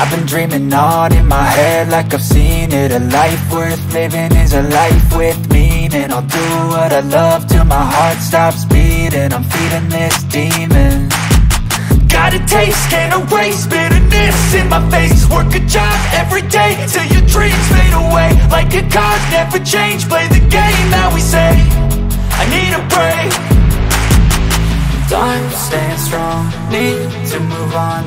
I've been dreaming on in my head like I've seen it. A life worth living is a life with meaning. I'll do what I love till my heart stops beating. I'm feeding this demon. Got a taste, can't erase bitterness in my face. Work a job every day till your dreams fade away. Like a card, never change, play the game that we say. I need a break. I'm staying strong, need to move on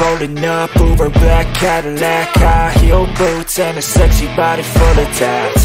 Rolling up, Uber black Cadillac, high heel boots and a sexy body full of tats.